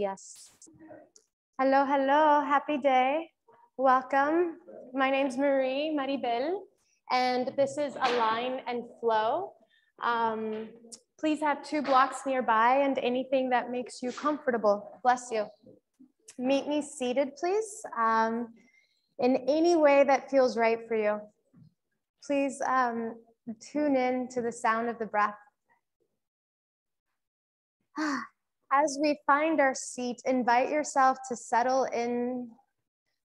Yes. Hello, hello, happy day. Welcome. My name's Marie Maribel, and this is Align and Flow. Please have two blocks nearby and anything that makes you comfortable. Bless you. Meet me seated, please, in any way that feels right for you. Please tune in to the sound of the breath. As we find our seat, invite yourself to settle in.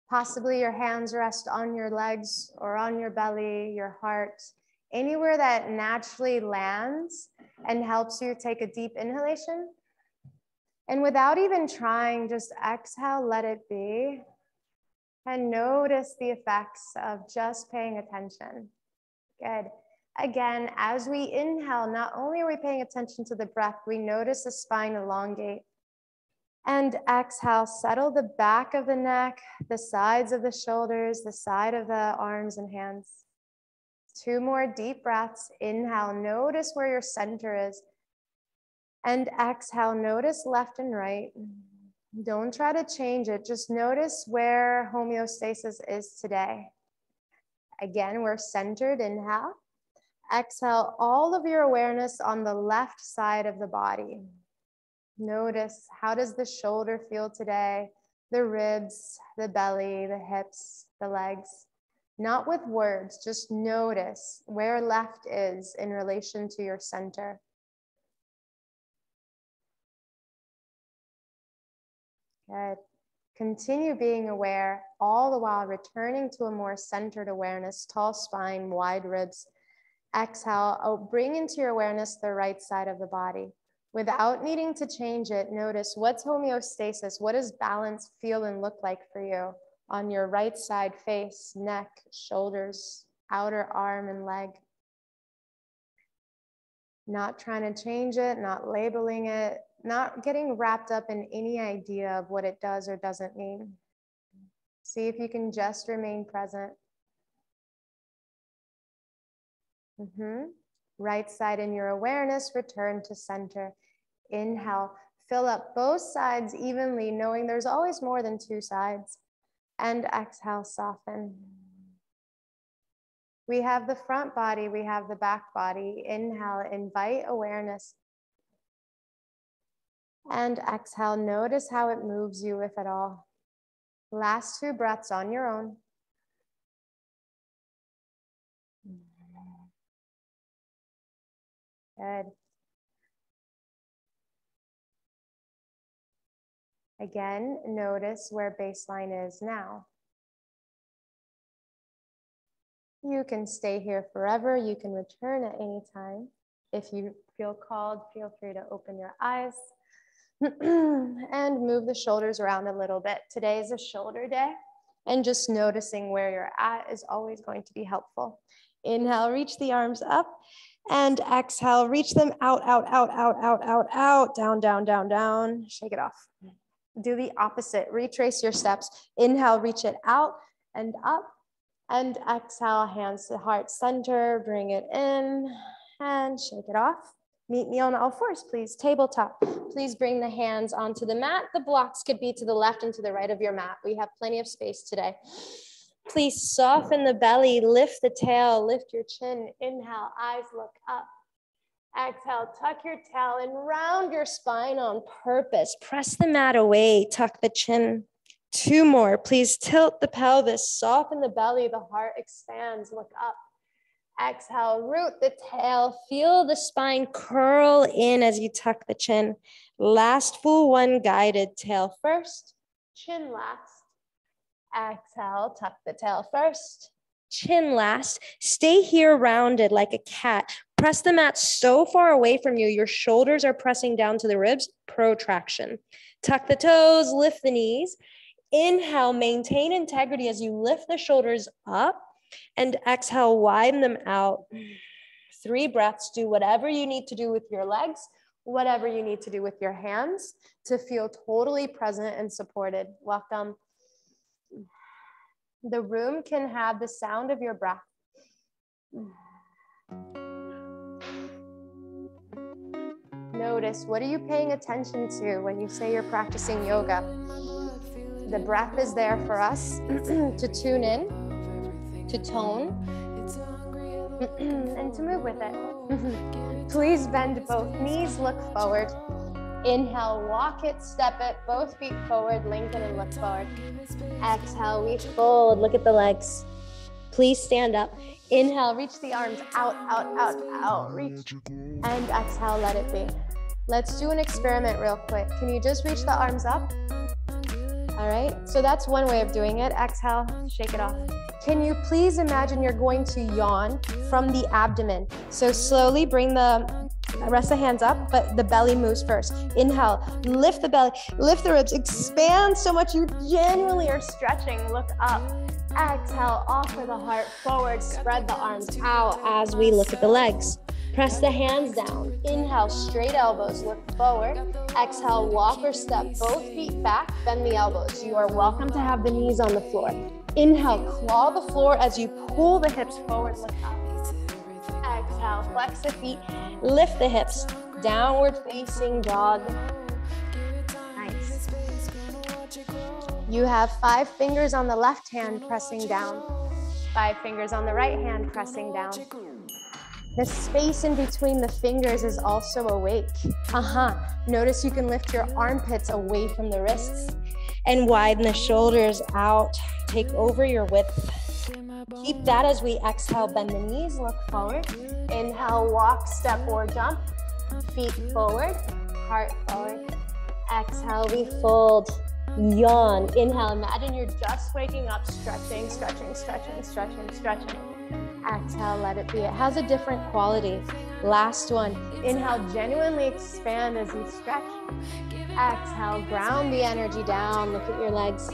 Possibly your hands rest on your legs or on your belly, your heart, anywhere that naturally lands and helps you take a deep inhalation. And without even trying, just exhale, let it be. And notice the effects of just paying attention. Good. Again, as we inhale, not only are we paying attention to the breath, we notice the spine elongate. And exhale, settle the back of the neck, the sides of the shoulders, the side of the arms and hands. Two more deep breaths. Inhale, notice where your center is. And exhale, notice left and right. Don't try to change it. Just notice where homeostasis is today. Again, we're centered. Inhale. Exhale, all of your awareness on the left side of the body. Notice, how does the shoulder feel today? The ribs, the belly, the hips, the legs. Not with words, just notice where left is in relation to your center. Good. Continue being aware, all the while returning to a more centered awareness, tall spine, wide ribs. Exhale, bring into your awareness the right side of the body. Without needing to change it, notice what's homeostasis, what does balance feel and look like for you on your right side, face, neck, shoulders, outer arm and leg. Not trying to change it, not labeling it, not getting wrapped up in any idea of what it does or doesn't mean. See if you can just remain present. Right side in your awareness, return to center. Inhale, fill up both sides evenly, knowing there's always more than two sides. And exhale, soften. We have the front body, we have the back body. Inhale, invite awareness. And exhale, notice how it moves you, if at all. Last two breaths on your own. Good. Again, notice where baseline is now. You can stay here forever. You can return at any time. If you feel called, feel free to open your eyes and move the shoulders around a little bit. Today is a shoulder day, and just noticing where you're at is always going to be helpful. Inhale, reach the arms up. And exhale, reach them out, out, out, out, out, out, out, down, down, down, down. Shake it off. Do the opposite. Retrace your steps. Inhale, reach it out and up. And exhale, hands to heart center. Bring it in and shake it off. Meet me on all fours, please. Tabletop. Please bring the hands onto the mat. The blocks could be to the left and to the right of your mat. We have plenty of space today. Please soften the belly, lift the tail, lift your chin. Inhale, eyes look up. Exhale, tuck your tail and round your spine on purpose. Press the mat away, tuck the chin. Two more, please tilt the pelvis, soften the belly, the heart expands, look up. Exhale, root the tail, feel the spine curl in as you tuck the chin. Last full one, guided, tail first, chin last. Exhale, tuck the tail first, chin last. Stay here rounded like a cat. Press the mat so far away from you, your shoulders are pressing down to the ribs, protraction. Tuck the toes, lift the knees. Inhale, maintain integrity as you lift the shoulders up and exhale, widen them out. Three breaths, do whatever you need to do with your legs, whatever you need to do with your hands to feel totally present and supported. Welcome. The room can have the sound of your breath. Notice, what are you paying attention to when you say you're practicing yoga? The breath is there for us to tune in, to tone, and to move with it. Please bend both knees, look forward. Inhale, walk it, step it, both feet forward, lengthen and look forward. Exhale, we fold, look at the legs. Please stand up. Inhale, reach the arms out, out, out, out, reach. And exhale, let it be. Let's do an experiment real quick. Can you just reach the arms up? All right, so that's one way of doing it. Exhale, shake it off. Can you please imagine you're going to yawn from the abdomen? So slowly bring the, rest the hands up, but the belly moves first. Inhale, lift the belly, lift the ribs, expand so much you genuinely are stretching, look up. Exhale, offer the heart forward, spread the arms out as we look at the legs. Press the hands down. Inhale, straight elbows, look forward. Exhale, walk or step both feet back, bend the elbows. You are welcome to have the knees on the floor. Inhale, claw the floor as you pull the hips forward, look up. Exhale, flex the feet, lift the hips. Downward facing dog. Nice. You have 5 fingers on the left hand pressing down. 5 fingers on the right hand pressing down. The space in between the fingers is also awake. Notice you can lift your armpits away from the wrists and widen the shoulders out. Take over your width. Keep that as we exhale, bend the knees, look forward. Inhale, walk, step, or jump. Feet forward, heart forward. Exhale, we fold, yawn. Inhale, imagine you're just waking up, stretching, stretching, stretching, stretching, stretching. Exhale, let it be. It has a different quality. Last one. Inhale, genuinely expand as you stretch. Exhale, ground the energy down. Look at your legs.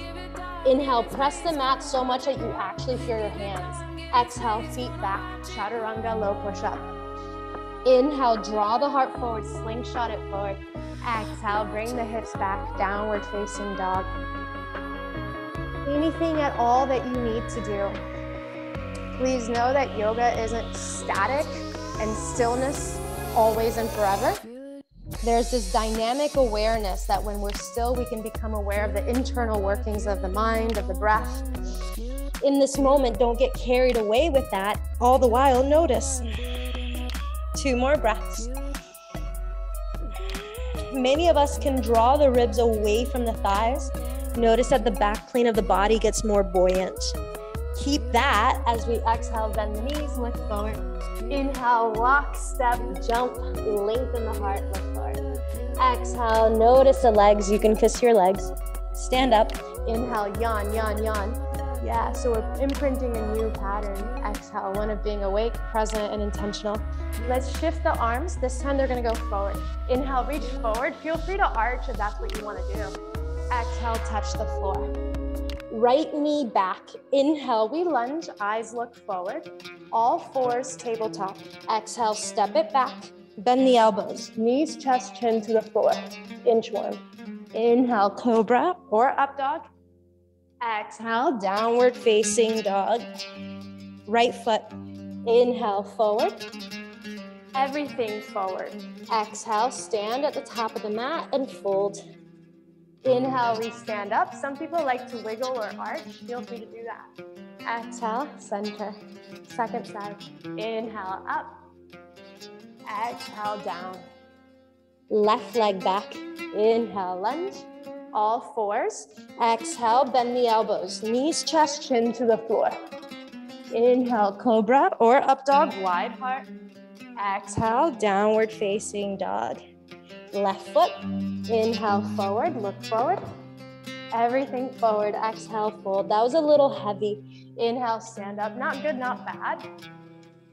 Inhale, press the mat so much that you actually feel your hands. Exhale, feet back. Chaturanga, low push-up. Inhale, draw the heart forward, slingshot it forward. Exhale, bring the hips back, downward facing dog. Anything at all that you need to do. Please know that yoga isn't static and stillness always and forever. There's this dynamic awareness that when we're still, we can become aware of the internal workings of the mind, of the breath. In this moment, don't get carried away with that. All the while, notice. 2 more breaths. Many of us can draw the ribs away from the thighs. Notice that the back plane of the body gets more buoyant. Keep that as we exhale, bend the knees, look forward. Inhale, walk, step, jump, lengthen the heart, look forward. Exhale, notice the legs. You can kiss your legs. Stand up. Inhale, yawn, yawn, yawn. Yeah, so we're imprinting a new pattern. Exhale, one of being awake, present, and intentional. Let's shift the arms. This time they're going to go forward. Inhale, reach forward. Feel free to arch if that's what you want to do. Exhale, touch the floor. Right knee back. Inhale, we lunge, eyes look forward. All fours, tabletop. Exhale, step it back. Bend the elbows. Knees, chest, chin to the floor. Inchworm. Inhale, cobra or up dog. Exhale, downward facing dog. Right foot. Inhale, forward. Everything forward. Exhale, stand at the top of the mat and fold. Inhale, we stand up. Some people like to wiggle or arch. Feel free to do that. Exhale, center. Second side. Inhale, up. Exhale, down. Left leg back. Inhale, lunge. All fours. Exhale, bend the elbows. Knees, chest, chin to the floor. Inhale, cobra or up dog. Wide heart. Exhale, downward facing dog. Left foot. Inhale, forward, look forward. Everything forward. Exhale, fold. That was a little heavy. Inhale, stand up. Not good, not bad.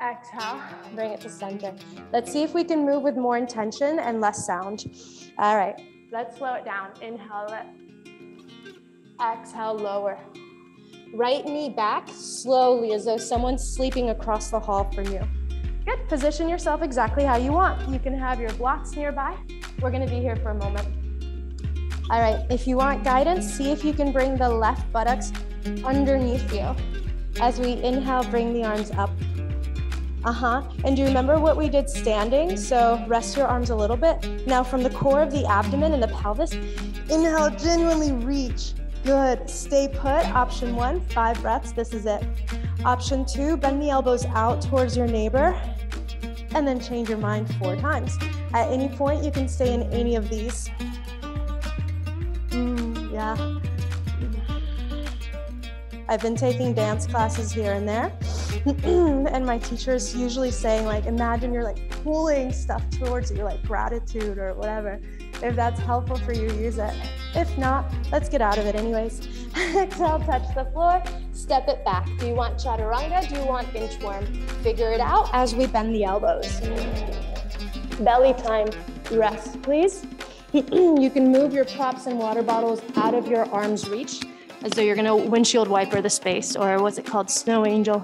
Exhale, bring it to center. Let's see if we can move with more intention and less sound. All right, let's slow it down. Inhale, lift. Exhale, lower. Right knee back slowly as though someone's sleeping across the hall from you. Good. Position yourself exactly how you want. You can have your blocks nearby. We're going to be here for a moment. All right. If you want guidance, see if you can bring the left buttocks underneath you. As we inhale, bring the arms up. And do you remember what we did standing? So rest your arms a little bit. Now from the core of the abdomen and the pelvis, inhale, genuinely reach. Good. Stay put. Option one, 5 reps. This is it. Option two, bend the elbows out towards your neighbor and then change your mind 4 times. At any point, you can stay in any of these. Yeah. I've been taking dance classes here and there, and my teacher's usually saying, like, imagine you're like pulling stuff towards you, like gratitude or whatever. If that's helpful for you, use it. If not, let's get out of it anyways. Exhale, touch the floor, step it back. Do you want chaturanga? Do you want inchworm? Figure it out as we bend the elbows. Belly time, rest, please. You can move your props and water bottles out of your arm's reach, as though you're gonna windshield wiper the space, or what's it called, snow angel.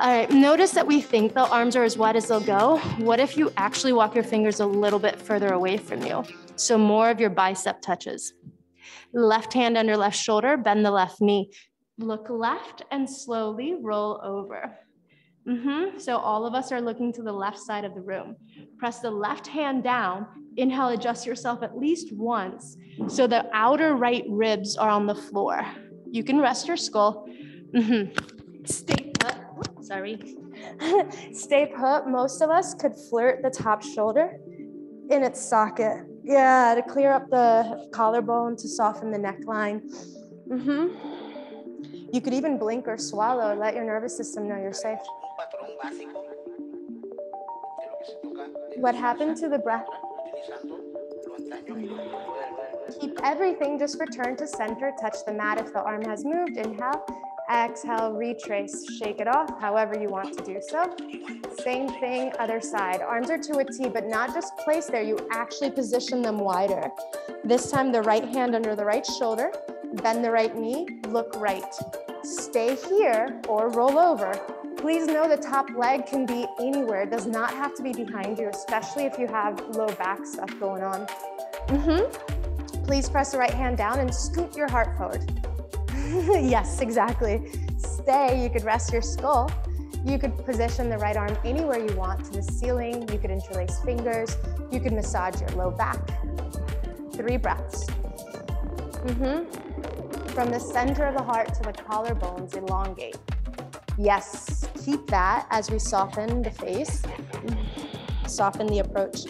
All right, notice that we think the arms are as wide as they'll go. What if you actually walk your fingers a little bit further away from you? So more of your bicep touches. Left hand under left shoulder, bend the left knee. Look left and slowly roll over. So all of us are looking to the left side of the room. Press the left hand down, inhale, adjust yourself at least once so the outer right ribs are on the floor. You can rest your skull. Stay put, Stay put. Most of us could flirt the top shoulder in its socket. Yeah, to clear up the collarbone, to soften the neckline. You could even blink or swallow and let your nervous system know you're safe. What happened to the breath? Keep everything, just return to center, touch the mat if the arm has moved, inhale, exhale, retrace, shake it off, however you want to do so. Same thing, other side. Arms are to a T, but not just placed there, you actually position them wider. This time the right hand under the right shoulder, bend the right knee, look right. Stay here or roll over. Please know the top leg can be anywhere. It does not have to be behind you, especially if you have low back stuff going on. Please press the right hand down and scoot your heart forward. Yes, exactly. Stay, you could rest your skull. You could position the right arm anywhere you want, to the ceiling. You could interlace fingers. You could massage your low back. 3 breaths. From the center of the heart to the collarbones, elongate. Yes, keep that as we soften the face, soften the approach.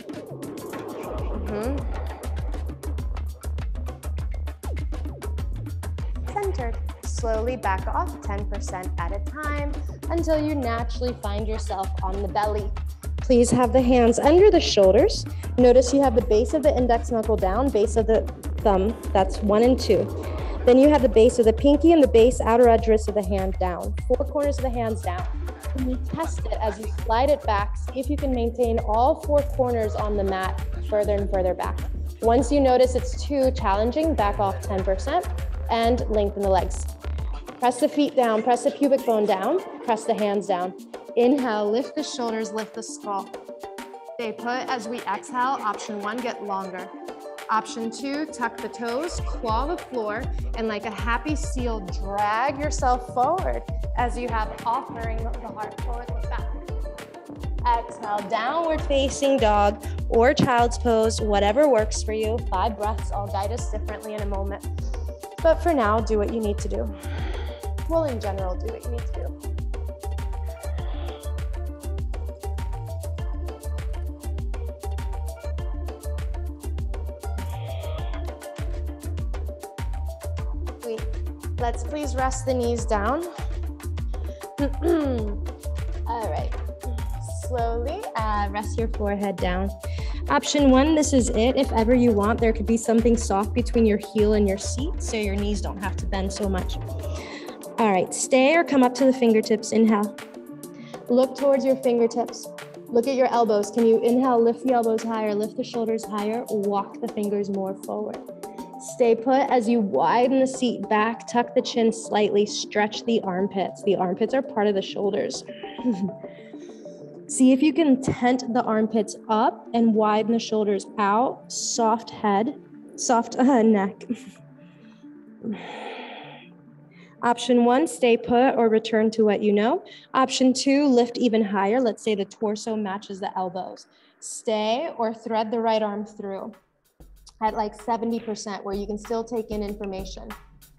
Centered, slowly back off 10% at a time until you naturally find yourself on the belly. Please have the hands under the shoulders. Notice you have the base of the index knuckle down, base of the thumb, that's 1 and 2. Then you have the base of the pinky and the base outer edge wrist of the hand down. 4 corners of the hands down. And you test it as you slide it back. See if you can maintain all 4 corners on the mat further and further back. Once you notice it's too challenging, back off 10% and lengthen the legs. Press the feet down, press the pubic bone down, press the hands down. Inhale, lift the shoulders, lift the skull. Stay put as we exhale. Option one, get longer. Option two, tuck the toes, claw the floor, and like a happy seal, drag yourself forward as you have offering the heart forward and back. Exhale, downward facing dog or child's pose, whatever works for you. 5 breaths, I'll guide us differently in a moment. But for now, do what you need to do. Well, in general, do what you need to do. Let's please rest the knees down. All right, slowly rest your forehead down. Option one, this is it. If ever you want, there could be something soft between your heel and your seat so your knees don't have to bend so much. All right, stay or come up to the fingertips, inhale. Look towards your fingertips. Look at your elbows. Can you inhale, lift the elbows higher, lift the shoulders higher, walk the fingers more forward. Stay put as you widen the seat back, tuck the chin slightly, stretch the armpits. The armpits are part of the shoulders. See if you can tent the armpits up and widen the shoulders out. Soft head, soft neck. Option one, stay put or return to what you know. Option two, lift even higher. Let's say the torso matches the elbows. Stay or thread the right arm through at like 70% where you can still take in information.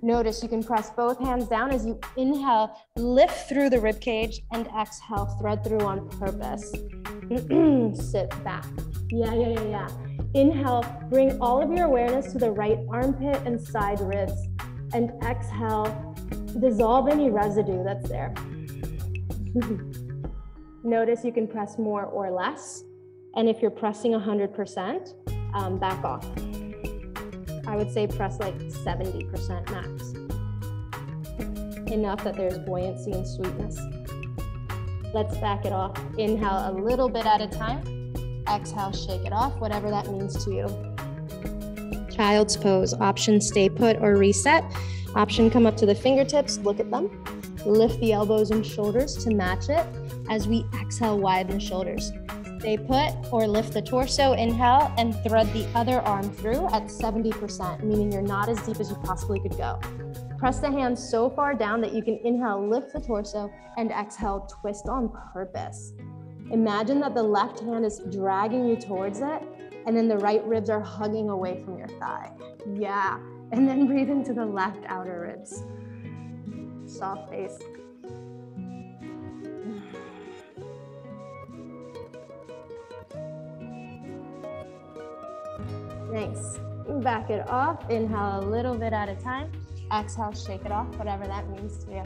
Notice you can press both hands down as you inhale, lift through the rib cage, and exhale, thread through on purpose. Sit back. Yeah. Inhale, bring all of your awareness to the right armpit and side ribs. And exhale, dissolve any residue that's there. Notice you can press more or less. And if you're pressing 100%, back off. I would say press like 70% max. Enough that there's buoyancy and sweetness. Let's back it off. Inhale a little bit at a time. Exhale, shake it off, whatever that means to you. Child's pose, option stay put or reset. Option come up to the fingertips, look at them. Lift the elbows and shoulders to match it. As we exhale, widen shoulders. Stay put or lift the torso, inhale, and thread the other arm through at 70%, meaning you're not as deep as you possibly could go. Press the hands so far down that you can inhale, lift the torso, and exhale, twist on purpose. Imagine that the left hand is dragging you towards it, and then the right ribs are hugging away from your thigh. Yeah, and then breathe into the left outer ribs. Soft face. Nice. Back it off. Inhale a little bit at a time. Exhale, shake it off, whatever that means to you.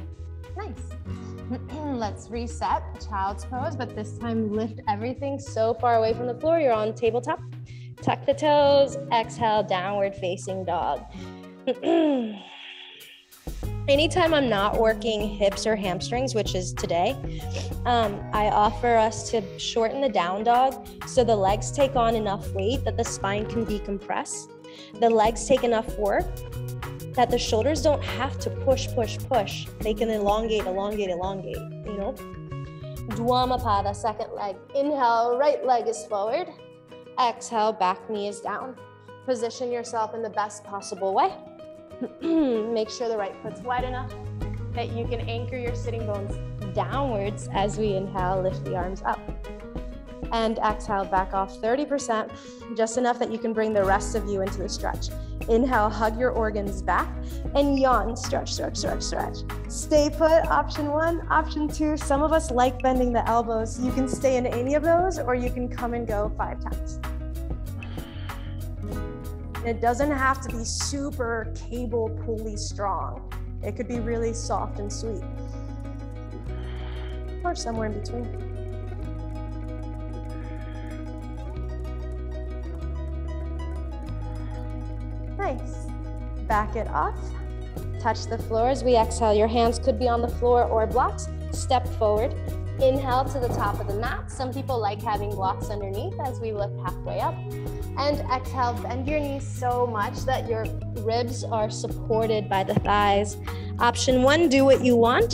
Nice. Let's reset, child's pose, but this time lift everything so far away from the floor, you're on tabletop. Tuck the toes, exhale, downward facing dog. Anytime I'm not working hips or hamstrings, which is today, I offer us to shorten the down dog so the legs take on enough weight that the spine can be compressed. The legs take enough work that the shoulders don't have to push. They can elongate, you know? Dwama Pada, second leg. Inhale, right leg is forward. Exhale, back knee is down. Position yourself in the best possible way. Make sure the right foot's wide enough that you can anchor your sitting bones downwards as we inhale, lift the arms up. And exhale, back off 30%, just enough that you can bring the rest of you into the stretch. Inhale, hug your organs back and yawn, stretch. Stay put, option one. Option two, some of us like bending the elbows. You can stay in any of those or you can come and go 5 times. It doesn't have to be super cable pulley strong. It could be really soft and sweet. Or somewhere in between. Nice. Back it off. Touch the floor as we exhale. Your hands could be on the floor or blocks. Step forward. Inhale to the top of the mat. Some people like having blocks underneath as we lift halfway up. And exhale, bend your knees so much that your ribs are supported by the thighs. Option one, do what you want.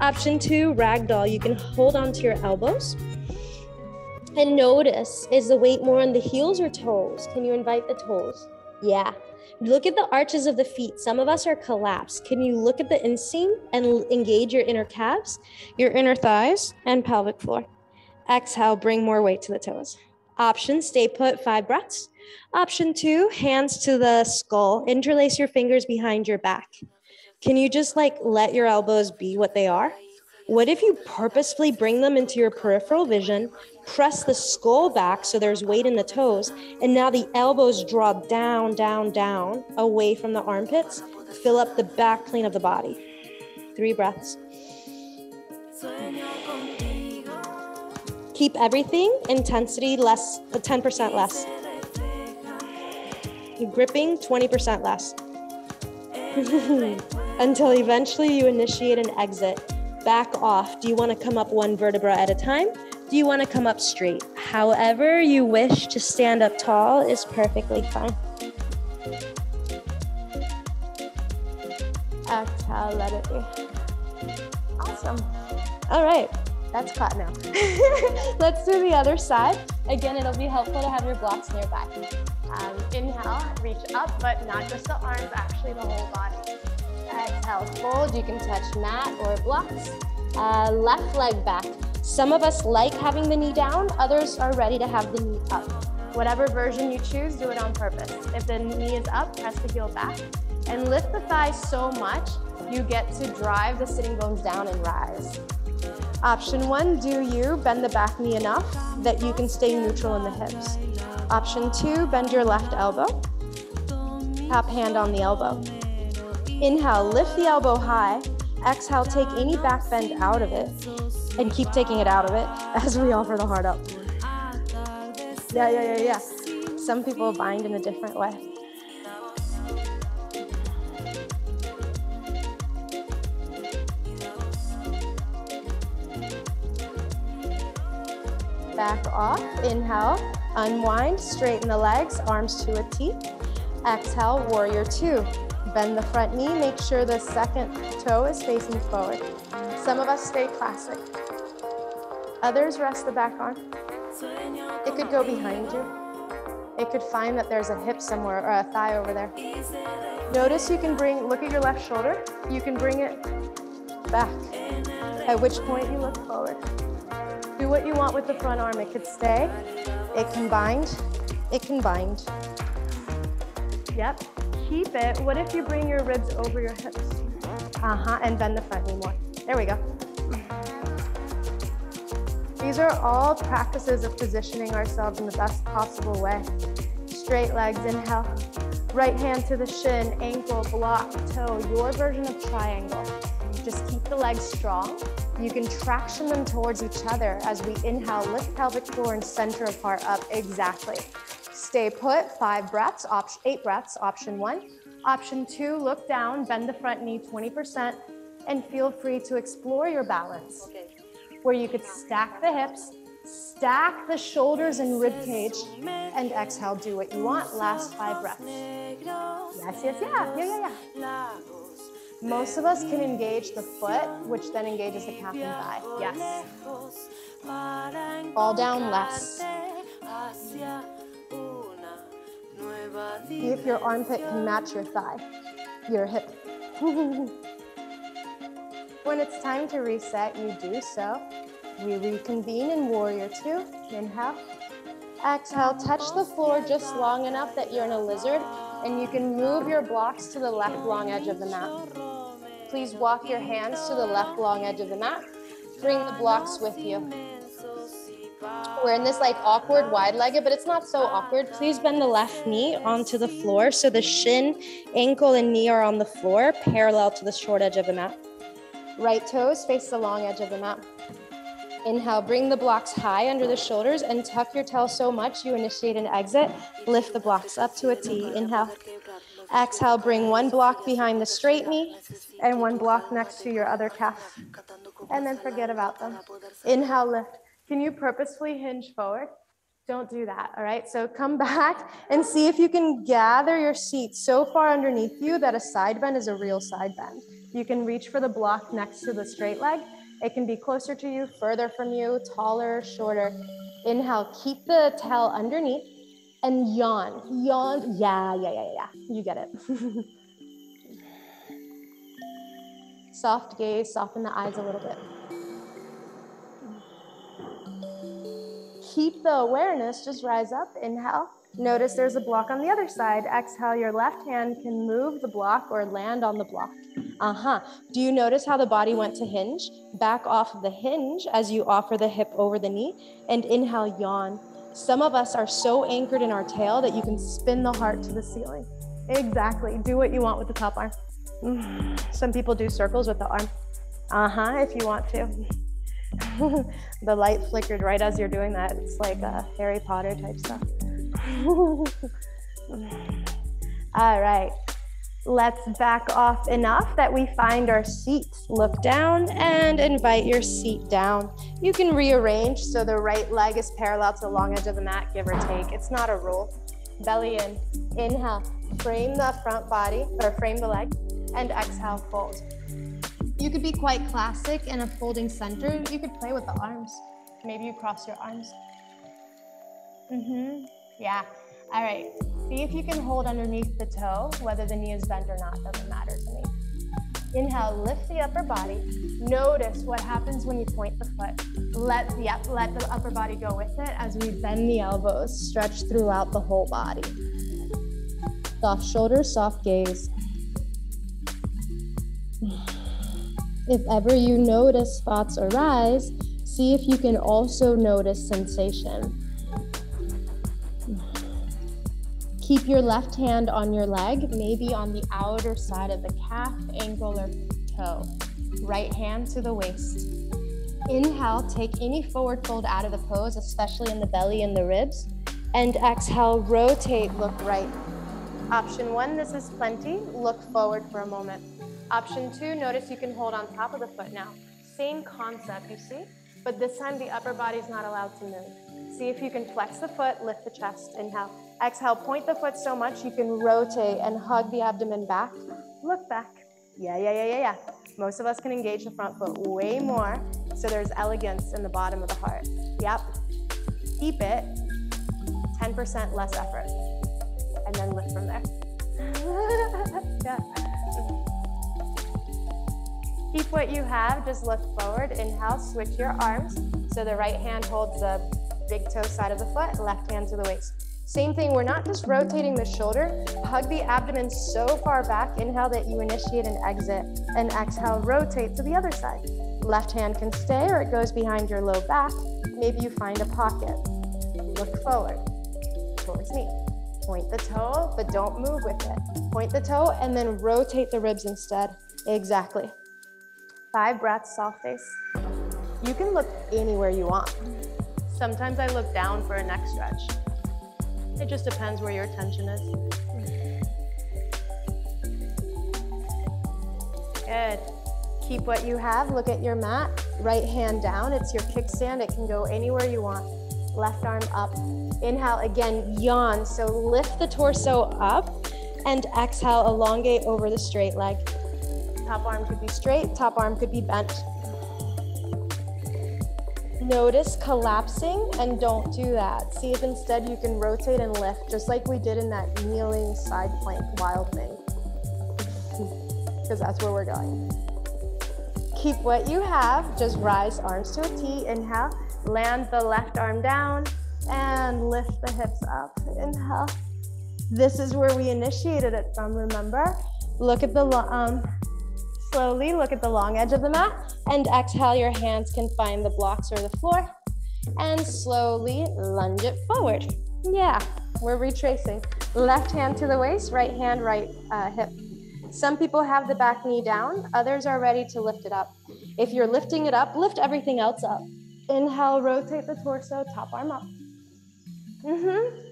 Option two, ragdoll. You can hold onto your elbows. And notice, is the weight more on the heels or toes? Can you invite the toes? Yeah. Look at the arches of the feet. Some of us are collapsed. Can you look at the inseam and engage your inner calves, your inner thighs, and pelvic floor? Exhale, bring more weight to the toes. Option, stay put, 5 breaths. Option two, hands to the skull. Interlace your fingers behind your back. Can you just like let your elbows be what they are? What if you purposefully bring them into your peripheral vision, press the skull back so there's weight in the toes, and now the elbows draw down, away from the armpits, fill up the back plane of the body. 3 breaths. Keep everything, intensity less, 10% less. Gripping, 20% less. Until eventually you initiate an exit. Back off. Do you want to come up 1 vertebra at a time? Do you want to come up straight? However you wish to stand up tall is perfectly fine. Exhale, let it be. Awesome. All right, that's caught now. Let's do the other side. Again, it'll be helpful to have your blocks nearby. Inhale, reach up, but not just the arms, actually the whole body. Exhale. half fold. You can touch mat or blocks. Left leg back. Some of us like having the knee down, others are ready to have the knee up. Whatever version you choose, do it on purpose. If the knee is up, press the heel back and lift the thighs so much you get to drive the sitting bones down and rise. Option one, do you bend the back knee enough that you can stay neutral in the hips. Option two, bend your left elbow. Tap hand on the elbow. Inhale, lift the elbow high. Exhale, take any back bend out of it and keep taking it out of it as we offer the heart up. Yeah. Some people bind in a different way. Back off, inhale, unwind, straighten the legs, arms to a T. Exhale, warrior two. Bend the front knee, make sure the second toe is facing forward. Some of us stay classic. Others rest the back arm. It could go behind you. It could find that there's a hip somewhere or a thigh over there. Notice you can bring, look at your left shoulder, you can bring it back, at which point you look forward. Do what you want with the front arm. It could stay, it can bind, it can bind. Yep, keep it. What if you bring your ribs over your hips? And bend the front knee more. There we go. These are all practices of positioning ourselves in the best possible way. Straight legs, inhale. Right hand to the shin, ankle, block, toe, your version of triangle. Just keep the legs strong. You can traction them towards each other as we inhale, lift pelvic floor and center apart up, exactly. Stay put, 5 breaths, 8 breaths, option one. Option two, look down, bend the front knee 20% and feel free to explore your balance. Where you could stack the hips, stack the shoulders and rib cage, and exhale, do what you want, last 5 breaths. Yes. Most of us can engage the foot, which then engages the calf and thigh. Yes. Fall down less. See if your armpit can match your thigh, your hip. When it's time to reset, you do so. We reconvene in warrior two. Inhale. Exhale, touch the floor just long enough that you're in a lizard and you can move your blocks to the left long edge of the mat. Please walk your hands to the left long edge of the mat. Bring the blocks with you. We're in this like awkward wide-legged, but it's not so awkward. Please bend the left knee onto the floor so the shin, ankle, and knee are on the floor parallel to the short edge of the mat. Right toes face the long edge of the mat. Inhale, bring the blocks high under the shoulders and tuck your tail so much you initiate an exit. Lift the blocks up to a T. Inhale. Exhale, bring one block behind the straight knee and one block next to your other calf. And then forget about them. Inhale, lift. Can you purposefully hinge forward? Don't do that, all right? So come back and see if you can gather your seat so far underneath you that a side bend is a real side bend. You can reach for the block next to the straight leg. It can be closer to you, further from you, taller, shorter. Inhale, keep the tail underneath and yawn. Yawn, yeah. You get it. Soft gaze, soften the eyes a little bit. Keep the awareness, just rise up, inhale. Notice there's a block on the other side. Exhale, your left hand can move the block or land on the block. Do you notice how the body went to hinge? Back off of the hinge as you offer the hip over the knee and inhale, yawn. Some of us are so anchored in our tail that you can spin the heart to the ceiling. Exactly, do what you want with the top arm. Some people do circles with the arm. If you want to. The light flickered right as you're doing that. It's like a Harry Potter type stuff. All right, let's back off enough that we find our seat. Look down and invite your seat down. You can rearrange so the right leg is parallel to the long edge of the mat, give or take. It's not a rule. Belly in, inhale, frame the front body or frame the leg and exhale, fold. You could be quite classic in a folding center. You could play with the arms. Maybe you cross your arms. Yeah, all right. See if you can hold underneath the toe, whether the knee is bent or not, doesn't matter to me. Inhale, lift the upper body. Notice what happens when you point the foot. Let the upper body go with it as we bend the elbows, stretch throughout the whole body. Soft shoulders, soft gaze. If ever you notice spots arise, see if you can also notice sensation. Keep your left hand on your leg, maybe on the outer side of the calf, ankle, or toe. Right hand to the waist. Inhale, take any forward fold out of the pose, especially in the belly and the ribs. And exhale, rotate, look right. Option one, this is plenty. Look forward for a moment. Option two, notice you can hold on top of the foot now. Same concept, you see? But this time the upper body is not allowed to move. See if you can flex the foot, lift the chest, inhale. Exhale, point the foot so much you can rotate and hug the abdomen back. Look back. Yeah. Most of us can engage the front foot way more, so there's elegance in the bottom of the heart. Yep. Keep it. 10% less effort. And then lift from there. Yeah. Keep what you have, just look forward. Inhale, switch your arms. So the right hand holds the big toe side of the foot, left hand to the waist. Same thing, we're not just rotating the shoulder, hug the abdomen so far back, inhale that you initiate an exit, and exhale, rotate to the other side. Left hand can stay or it goes behind your low back. Maybe you find a pocket. Look forward, towards me. Point the toe, but don't move with it. Point the toe and then rotate the ribs instead. Exactly. 5 breaths, soft face. You can look anywhere you want. Sometimes I look down for a neck stretch. It just depends where your attention is. Good. Keep what you have. Look at your mat. Right hand down. It's your kickstand. It can go anywhere you want. Left arm up. Inhale, again, yawn. So lift the torso up and exhale, elongate over the straight leg. Top arm could be straight. Top arm could be bent. Notice collapsing and don't do that. See if instead you can rotate and lift, just like we did in that kneeling side plank wild thing. Because that's where we're going. Keep what you have, just rise arms to a T, inhale, land the left arm down and lift the hips up, inhale. This is where we initiated it from, remember? Look at the slowly look at the long edge of the mat and exhale, your hands can find the blocks or the floor and slowly lunge it forward. Yeah, we're retracing. Left hand to the waist, right hand, right hip. Some people have the back knee down, others are ready to lift it up. If you're lifting it up, lift everything else up. Inhale, rotate the torso, top arm up.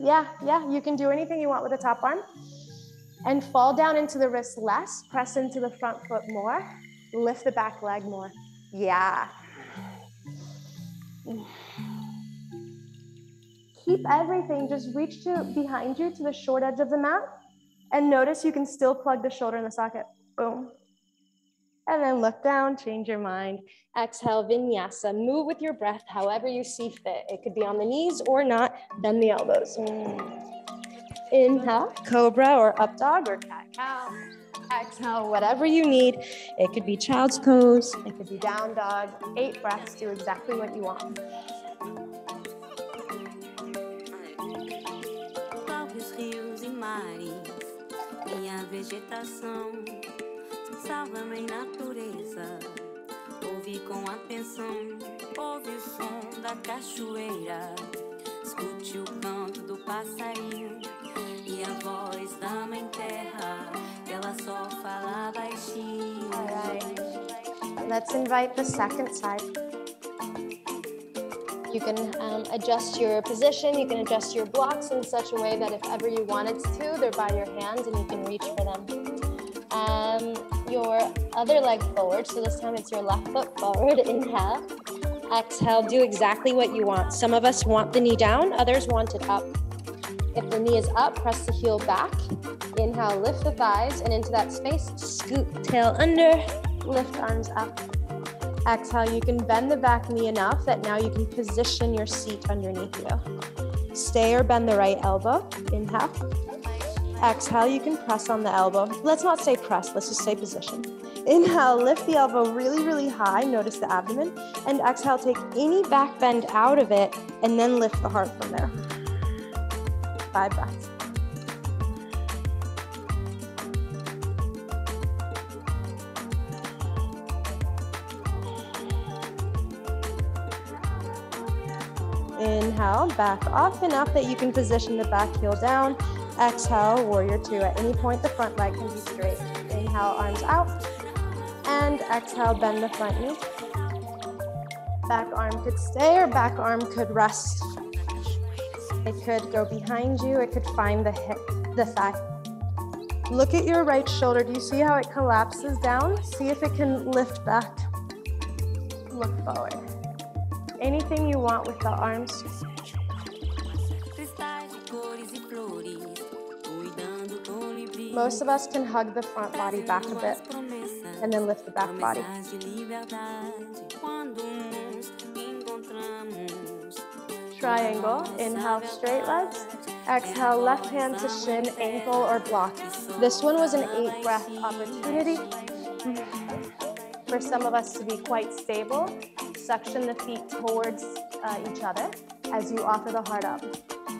Yeah, you can do anything you want with the top arm. And fall down into the wrist less, press into the front foot more, lift the back leg more. Yeah. Keep everything, just reach to behind you to the short edge of the mat and notice you can still plug the shoulder in the socket. Boom. And then look down, change your mind. Exhale, vinyasa, move with your breath however you see fit. It could be on the knees or not, bend the elbows. Inhale, cobra or up dog or cat cow. Exhale, whatever you need. It could be child's pose. It could be down dog. 8 breaths, do exactly what you want. Os rios e mares, minha vegetação, salva-me natureza. Ouvi com atenção, ouve o som da cachoeira, escute o canto do passarinho. E a voz da mãe terra, ela só fala baixinho. All right. Let's invite the second side. You can adjust your position, you can adjust your blocks in such a way that if ever you wanted to, they're by your hands and you can reach for them. Your other leg forward, so this time it's your left foot forward, inhale. Exhale, do exactly what you want. Some of us want the knee down, others want it up. If the knee is up, press the heel back. Inhale, lift the thighs, and into that space, scoop tail under, lift arms up. Exhale, you can bend the back knee enough that now you can position your seat underneath you. Stay or bend the right elbow. Inhale. Exhale, you can press on the elbow. Let's not say press, let's just say position. Inhale, lift the elbow really, really high. Notice the abdomen. And exhale, take any back bend out of it and then lift the heart from there. 5 breaths. Inhale, back off enough that you can position the back heel down. Exhale, warrior two. At any point, the front leg can be straight. Inhale, arms out. And exhale, bend the front knee. Back arm could stay or back arm could rest. It could go behind you. It could find the hip, the thigh. Look at your right shoulder. Do you see how it collapses down? See if it can lift back. Look forward. Anything you want with the arms. Most of us can hug the front body back a bit and then lift the back body. Triangle, inhale, straight legs. Exhale, left hand to shin, ankle, or block. This one was an 8-breath opportunity for some of us to be quite stable. Suction the feet towards each other as you offer the heart up.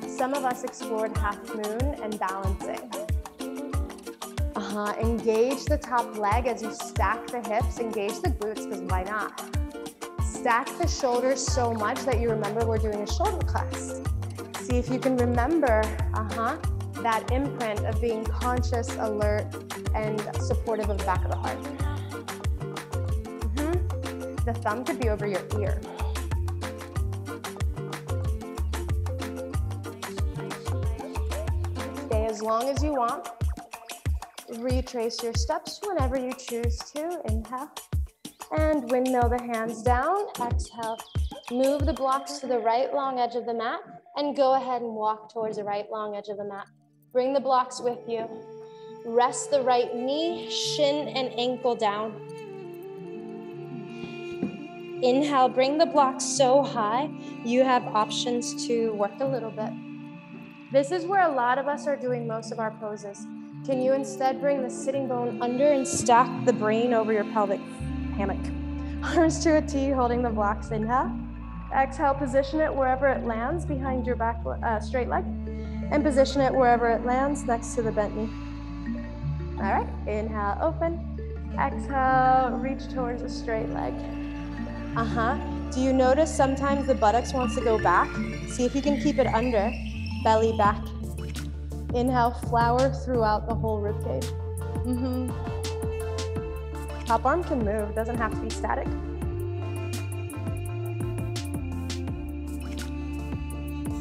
Some of us explored half moon and balancing. Engage the top leg as you stack the hips. Engage the glutes, because why not? Stack the shoulders so much that you remember we're doing a shoulder class. See if you can remember that imprint of being conscious, alert, and supportive of the back of the heart. The thumb could be over your ear. Stay as long as you want. Retrace your steps whenever you choose to. Inhale. And windmill the hands down. Exhale. Move the blocks to the right long edge of the mat and go ahead and walk towards the right long edge of the mat. Bring the blocks with you. Rest the right knee, shin, and ankle down. Inhale, bring the blocks so high, you have options to work a little bit. This is where a lot of us are doing most of our poses. Can you instead bring the sitting bone under and stack the brain over your pelvic hammock? Arms to a T, holding the blocks. Inhale. Exhale, position it wherever it lands behind your back straight leg. And position it wherever it lands next to the bent knee. All right. Inhale, open. Exhale, reach towards a straight leg. Do you notice sometimes the buttocks wants to go back? See if you can keep it under. Belly back. Inhale, flower throughout the whole ribcage. Top arm can move, doesn't have to be static.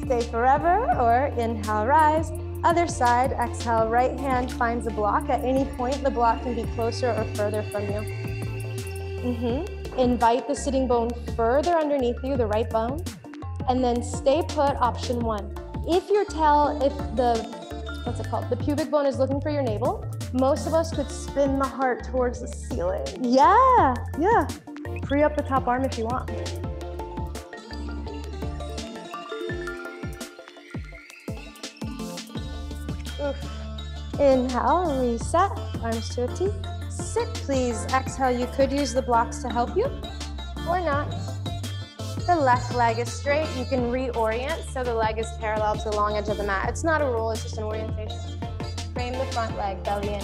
Stay forever or inhale, rise. Other side, exhale, right hand finds a block. At any point, the block can be closer or further from you. Invite the sitting bone further underneath you, the right bone, and then stay put, option one. If the pubic bone is looking for your navel, most of us could spin the heart towards the ceiling. Yeah. Free up the top arm if you want. Inhale, reset, arms to a T. Sit, please. Exhale, you could use the blocks to help you or not. The left leg is straight. You can reorient so the leg is parallel to the long edge of the mat. It's not a rule, it's just an orientation. Frame the front leg, belly in.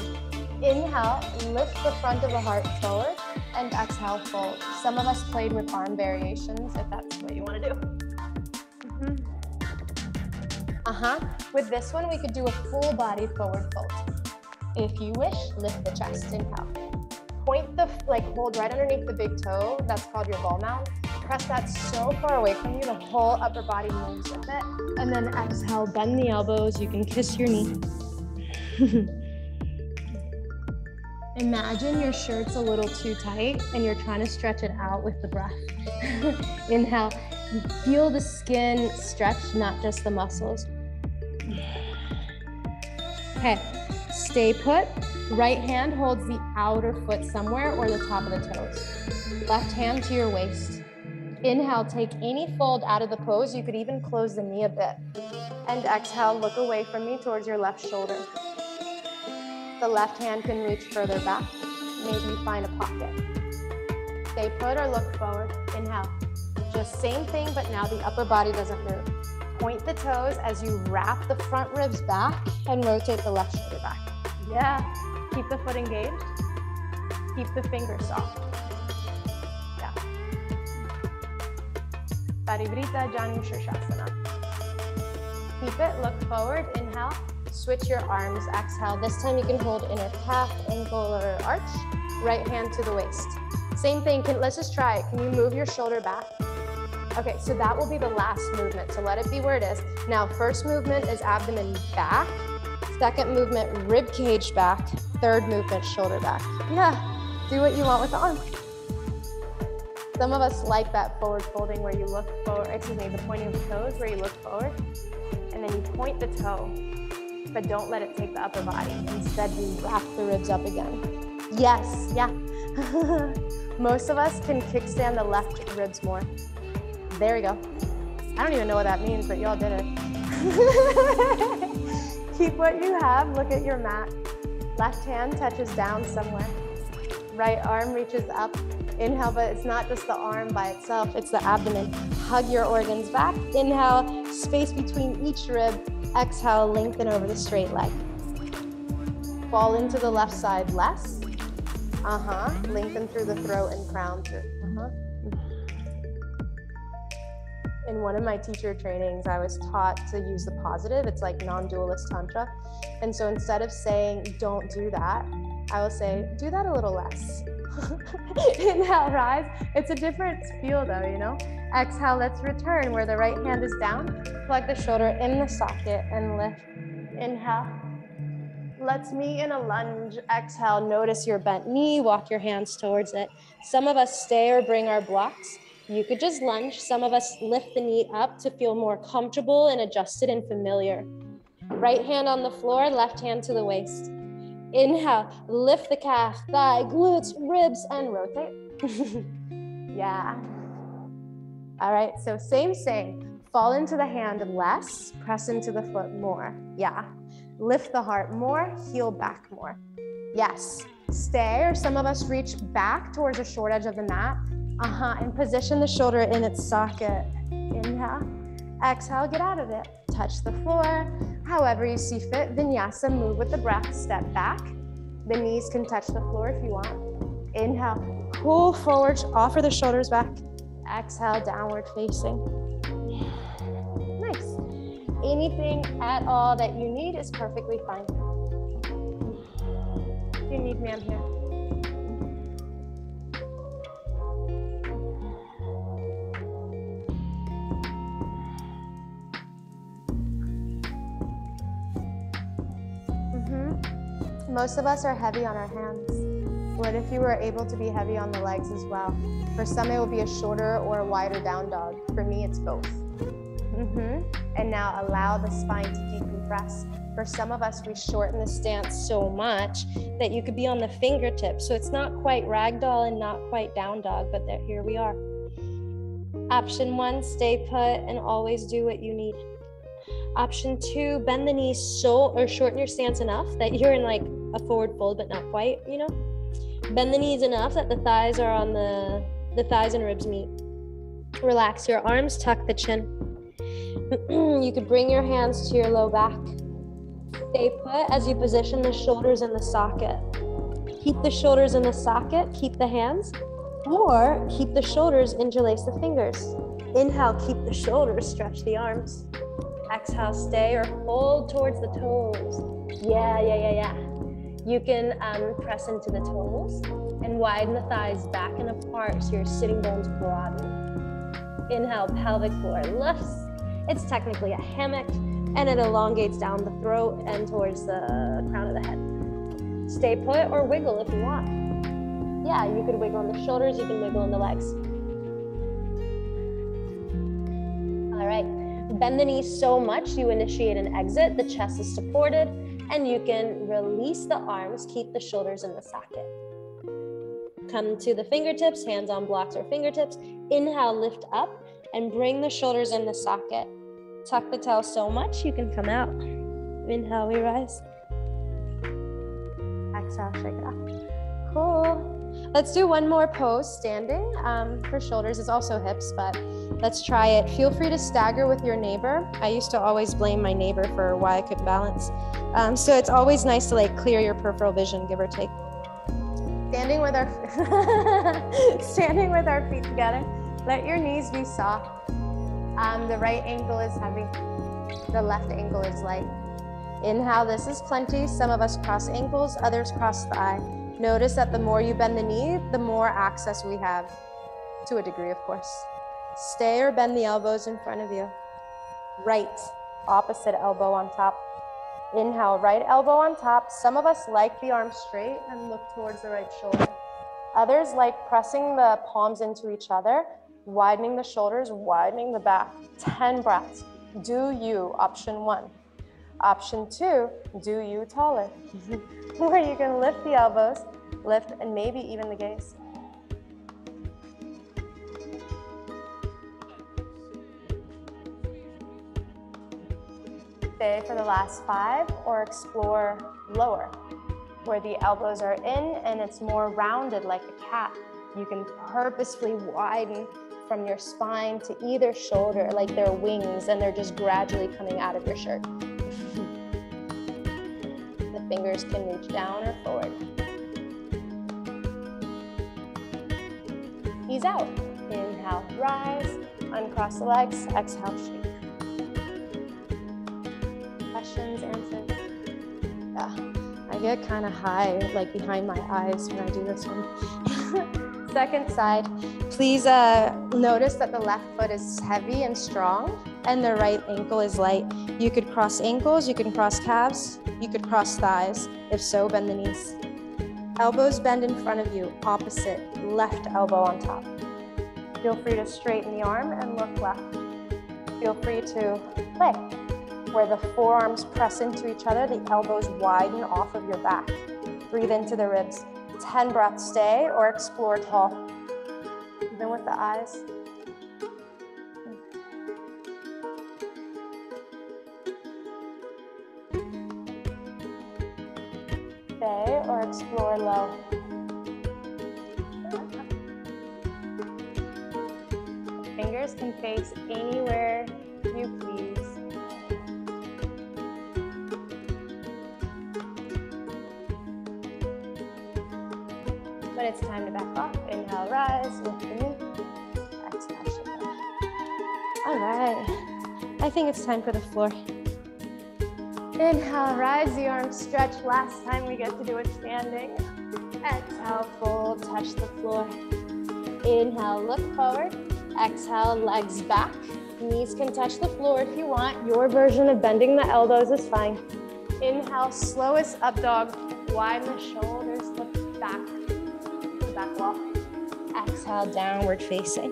Inhale, lift the front of the heart forward, and exhale, fold. Some of us played with arm variations, if that's what you want to do. With this one, we could do a full body forward fold. If you wish, lift the chest. Inhale. Point the, hold right underneath the big toe. That's called your ball mound. Press that so far away from you, the whole upper body moves with it. And then exhale, bend the elbows. You can kiss your knee. Imagine your shirt's a little too tight and you're trying to stretch it out with the breath. Inhale, feel the skin stretch, not just the muscles. Okay, stay put. Right hand holds the outer foot somewhere or the top of the toes. Left hand to your waist. Inhale, take any fold out of the pose. You could even close the knee a bit. And exhale, look away from me towards your left shoulder. The left hand can reach further back. Maybe find a pocket. Stay put or look forward. Inhale. Just same thing, but now the upper body doesn't move. Point the toes as you wrap the front ribs back and rotate the left shoulder back. Yeah. Keep the foot engaged. Keep the fingers soft. Yeah. Tarivrita Janmashasan. Keep it, look forward, inhale. Switch your arms, exhale. This time you can hold inner calf, ankle, or arch. Right hand to the waist. Same thing, let's just try it. Can you move your shoulder back? Okay, so that will be the last movement, so let it be where it is. Now, first movement is abdomen back. Second movement, rib cage back. Third movement, shoulder back. Yeah, do what you want with the arm. Some of us like that forward folding where you look forward, the pointing of the toes where you look forward, and then you point the toe, but don't let it take the upper body. Instead, you wrap the ribs up again. Yes, yeah. Most of us can kickstand the left ribs more. There we go. I don't even know what that means, but y'all did it. Keep what you have, look at your mat. Left hand touches down somewhere. Right arm reaches up. Inhale, but it's not just the arm by itself, it's the abdomen. Hug your organs back. Inhale, space between each rib. Exhale, lengthen over the straight leg. Fall into the left side less. Lengthen through the throat and crown through. In one of my teacher trainings, I was taught to use the positive. It's like non-dualist tantra. And so instead of saying, don't do that, I will say, do that a little less. Inhale, rise. It's a different feel though, you know? Exhale, let's return where the right hand is down. Plug the shoulder in the socket and lift. Inhale. Let's meet in a lunge. Exhale, notice your bent knee, walk your hands towards it. Some of us stay or bring our blocks. You could just lunge. Some of us lift the knee up to feel more comfortable and adjusted and familiar. Right hand on the floor, left hand to the waist. Inhale, lift the calf, thigh, glutes, ribs, and rotate. Yeah. All right, so same. Fall into the hand less, press into the foot more. Yeah. Lift the heart more, heel back more. Yes. Stay, or some of us reach back towards the short edge of the mat. And position the shoulder in its socket. Inhale. Exhale, get out of it. Touch the floor. However you see fit, vinyasa, move with the breath, step back. The knees can touch the floor if you want. Inhale, pull forward, offer the shoulders back. Exhale, downward facing. Nice. Anything at all that you need is perfectly fine. If you need me, I'm here. Most of us are heavy on our hands. What if you were able to be heavy on the legs as well? For some, it will be a shorter or a wider down dog. For me, it's both. And now allow the spine to decompress. For some of us, we shorten the stance so much that you could be on the fingertips. So it's not quite ragdoll and not quite down dog, but here we are. Option one, stay put and always do what you need. Option two, bend the knee or shorten your stance enough that you're in like a forward fold, but not quite, you know? Bend the knees enough that the thighs are on the thighs and ribs meet. Relax your arms, tuck the chin. You could bring your hands to your low back. Stay put as you position the shoulders in the socket. Keep the shoulders in the socket, keep the hands, or keep the shoulders, interlace the fingers. Inhale, keep the shoulders, stretch the arms. Exhale, stay or fold towards the toes. Yeah. You can press into the toes and widen the thighs back and apart so your sitting bones broaden. Inhale, pelvic floor lifts. It's technically a hammock and it elongates down the throat and towards the crown of the head. Stay put or wiggle if you want. Yeah, you could wiggle on the shoulders, you can wiggle on the legs. All right. Bend the knee so much you initiate an exit, the chest is supported, and you can release the arms, keep the shoulders in the socket. Come to the fingertips, hands on blocks or fingertips. Inhale, lift up, and bring the shoulders in the socket. Tuck the tail so much you can come out. Inhale, we rise. exhale, shake it off. Cool. Let's do one more pose standing for shoulders. It's also hips, but let's try it. Feel free to stagger with your neighbor. I used to always blame my neighbor for why I couldn't balance. So it's always nice to like clear your peripheral vision, give or take. Standing with our feet together. Let your knees be soft. The right ankle is heavy. The left ankle is light. Inhale, this is plenty. Some of us cross ankles, others cross thigh. Notice that the more you bend the knee, the more access we have, to a degree, of course. Stay or bend the elbows in front of you. Right, opposite elbow on top. Inhale, right elbow on top. Some of us like the arm straight and look towards the right shoulder. Others like pressing the palms into each other, widening the shoulders, widening the back. 10 breaths. Do you, option one. Option two, do you taller, where you can lift the elbows, lift, and maybe even the gaze. Stay for the last five, or explore lower, where the elbows are in and it's more rounded like a cat. You can purposefully widen from your spine to either shoulder, like they're wings and they're just gradually coming out of your shirt. The fingers can reach down or forward. Ease out. Inhale, rise, uncross the legs, exhale, shake. Questions, answers? Yeah, I get kind of high, like behind my eyes when I do this one. Second side, please notice that the left foot is heavy and strong and the right ankle is light. You could cross ankles, you can cross calves, you could cross thighs. If so, bend the knees. Elbows bend in front of you, opposite, left elbow on top. Feel free to straighten the arm and look left. Feel free to play, where the forearms press into each other, the elbows widen off of your back. Breathe into the ribs. 10 breaths, stay or explore tall. Even with the eyes. Stay or explore low. Fingers can face anywhere you please. When it's time to back off, inhale, rise, lift the knee, exhale, shift up. All right, I think it's time for the floor. Inhale, rise the arms, stretch. Last time we get to do it standing. Exhale, fold, touch the floor. Inhale, look forward. Exhale, legs back. Knees can touch the floor if you want. Your version of bending the elbows is fine. Inhale, slowest up dog. Widen the shoulders, lift back. Back wall. Exhale, downward facing.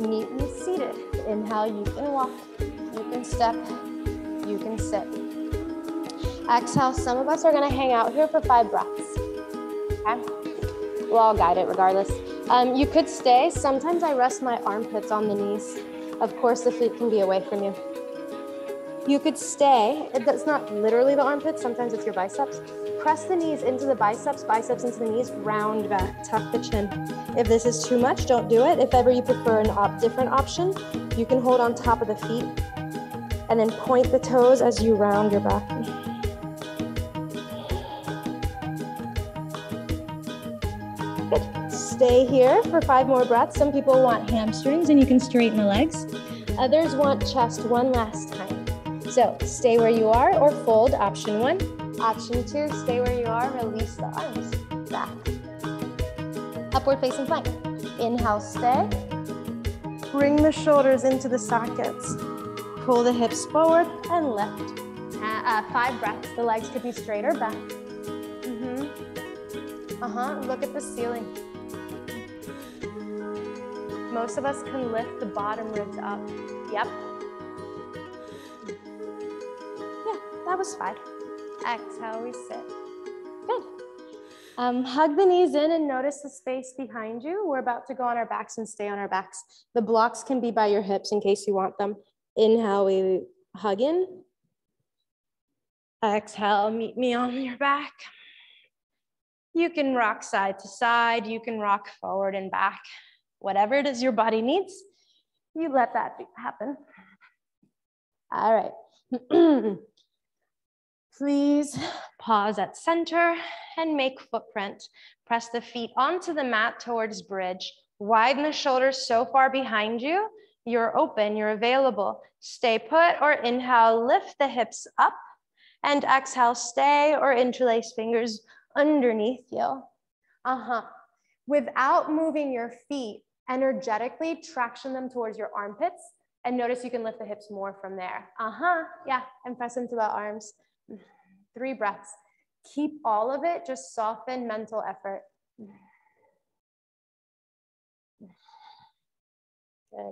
Neatly seated. Inhale, you can walk, you can step, you can sit. Exhale, some of us are going to hang out here for 5 breaths. Okay? We'll all guide it regardless. You could stay. Sometimes I rest my armpits on the knees. Of course, the feet can be away from you. You could stay. It's not literally the armpits. Sometimes it's your biceps. Press the knees into the biceps, biceps into the knees, round back, tuck the chin. If this is too much, don't do it. If ever you prefer an different option, you can hold on top of the feet and then point the toes as you round your back. Good. Stay here for 5 more breaths. Some people want hamstrings and you can straighten the legs. Others want chest one last time. So stay where you are or fold, option one. Option two, stay where you are, release the arms, back. Upward facing plank. Inhale, stay. Bring the shoulders into the sockets. Pull the hips forward and lift. 5 breaths, the legs could be straight or back. Look at the ceiling. Most of us can lift the bottom ribs up. Yep. Yeah, that was fine. Exhale, we sit. Good. Hug the knees in and notice the space behind you. We're about to go on our backs and stay on our backs. The blocks can be by your hips in case you want them. Inhale, we hug in. Exhale, meet me on your back. You can rock side to side. You can rock forward and back. Whatever it is your body needs, you let that happen. All right. Please pause at center and make footprint. Press the feet onto the mat towards bridge. Widen the shoulders so far behind you. You're open, you're available. Stay put or inhale, lift the hips up. And exhale, stay or interlace fingers underneath you. Without moving your feet, energetically traction them towards your armpits. And notice you can lift the hips more from there. Yeah, and press into the arms. 3 breaths. Keep all of it, just soften mental effort. Good.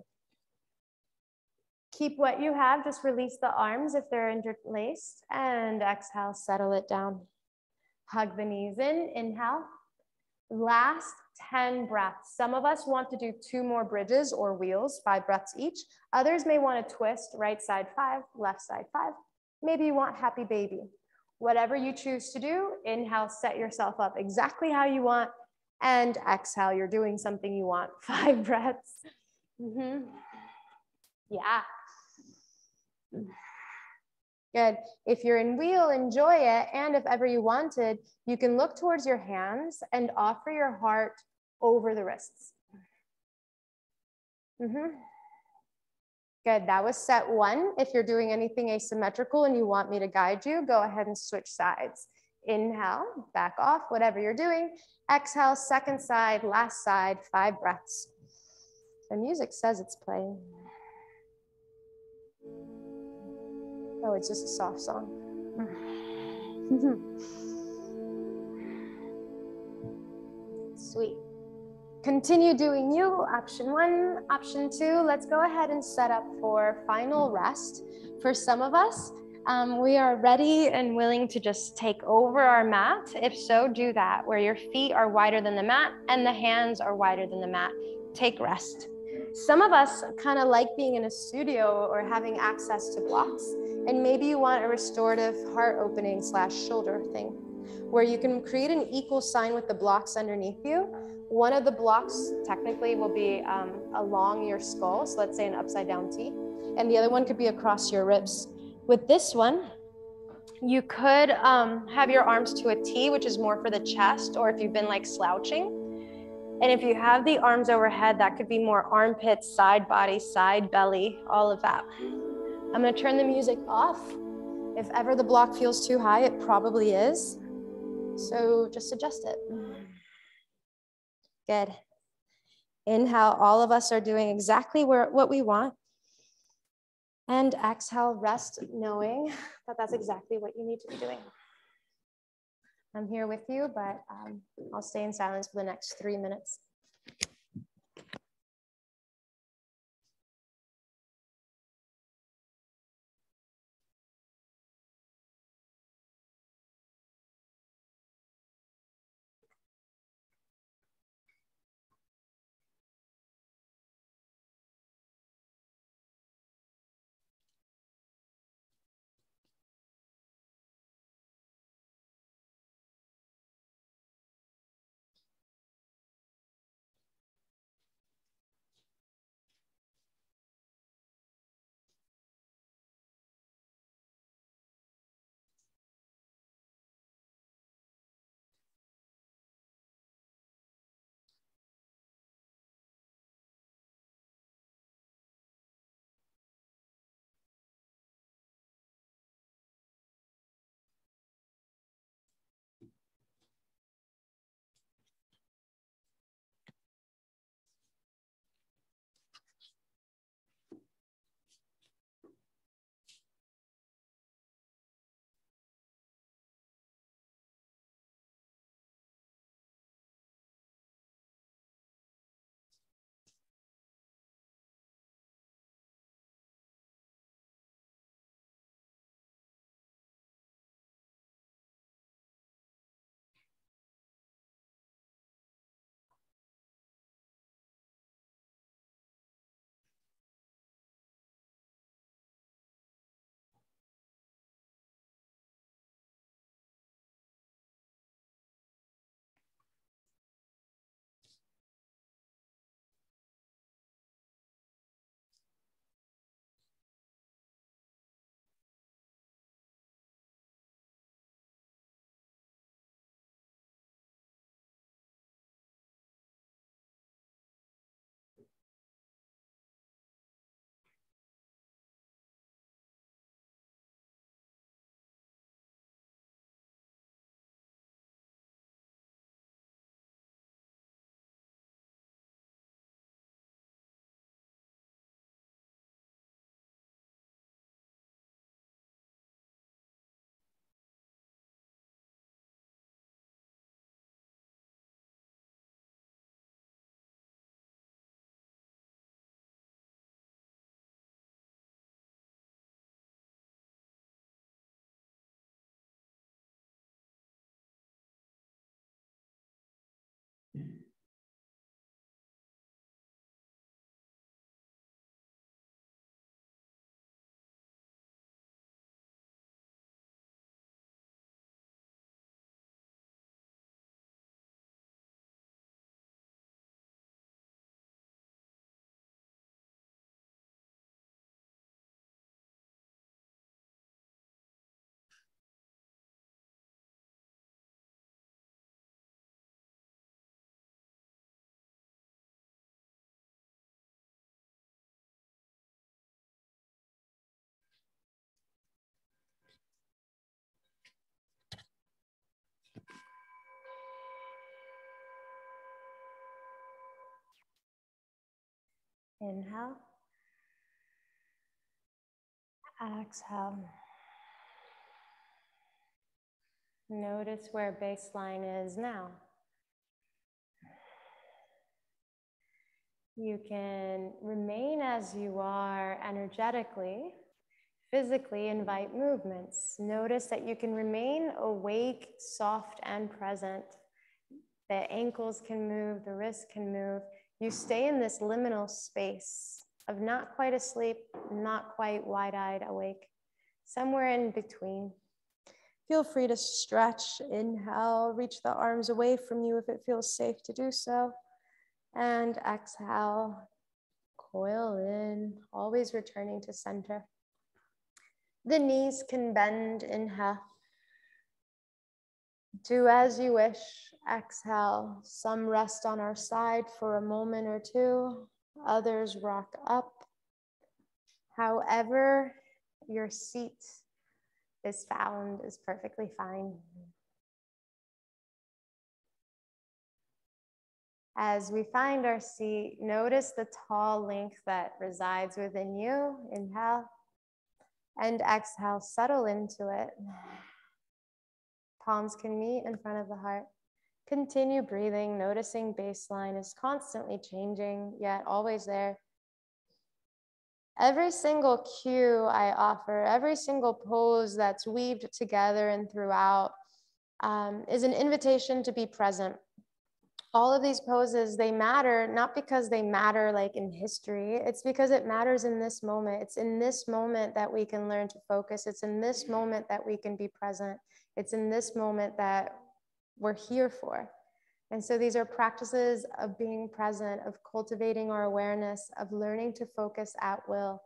Keep what you have, just release the arms if they're interlaced, and exhale, settle it down. Hug the knees in, inhale. Last 10 breaths. Some of us want to do 2 more bridges or wheels, 5 breaths each. Others may want to twist, right side 5, left side 5. Maybe you want happy baby. Whatever you choose to do, inhale, set yourself up exactly how you want, and exhale, you're doing something you want. 5 breaths. Yeah. Good. If you're in wheel, enjoy it. And if ever you wanted, you can look towards your hands and offer your heart over the wrists. Good. That was set 1. If you're doing anything asymmetrical and you want me to guide you, go ahead and switch sides. Inhale, back off, whatever you're doing. Exhale, second side, last side, 5 breaths. The music says it's playing. Oh, it's just a soft song. Sweet. Continue doing you, option 1. Option 2, let's go ahead and set up for final rest. For some of us, we are ready and willing to just take over our mat. If so, do that, where your feet are wider than the mat and the hands are wider than the mat. Take rest. Some of us kind of like being in a studio or having access to blocks, and maybe you want a restorative heart opening / shoulder thing where you can create an equal sign with the blocks underneath you. One of the blocks technically will be along your skull, so let's say an upside down T, and the other one could be across your ribs. With this one, you could have your arms to a T, which is more for the chest, or if you've been like slouching. And if you have the arms overhead, that could be more armpits, side body, side belly, all of that. I'm gonna turn the music off. If ever the block feels too high, it probably is. So just adjust it. Good. Inhale, all of us are doing exactly what we want. And exhale, rest knowing that that's exactly what you need to be doing. I'm here with you, but I'll stay in silence for the next 3 minutes. Inhale. Exhale. Notice where baseline is now. You can remain as you are energetically, physically invite movements. Notice that you can remain awake, soft, and present. The ankles can move, the wrists can move. You stay in this liminal space of not quite asleep, not quite wide-eyed awake, somewhere in between. Feel free to stretch. Inhale, reach the arms away from you if it feels safe to do so. And exhale, coil in, always returning to center. The knees can bend, inhale. Do as you wish, exhale. Some rest on our side for a moment or two. Others rock up. However your seat is found is perfectly fine. As we find our seat, notice the tall length that resides within you. Inhale and exhale, settle into it. Palms can meet in front of the heart. Continue breathing, noticing baseline is constantly changing, yet always there. Every single cue I offer, every single pose that's weaved together and throughout is an invitation to be present. All of these poses, they matter not because they matter like in history, it's because it matters in this moment. It's in this moment that we can learn to focus. It's in this moment that we can be present. It's in this moment that we're here for. And so these are practices of being present, of cultivating our awareness, of learning to focus at will.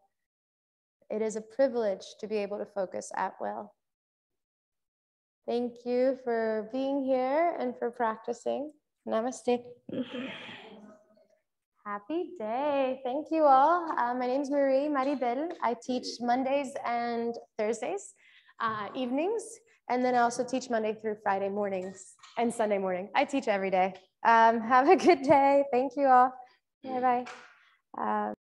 It is a privilege to be able to focus at will. Thank you for being here and for practicing. Namaste. Happy day. Thank you all. My name's Marie Maribel. I teach Mondays and Thursdays evenings, and then I also teach Monday through Friday mornings and Sunday morning. I teach every day. Have a good day. Thank you all. Bye-bye.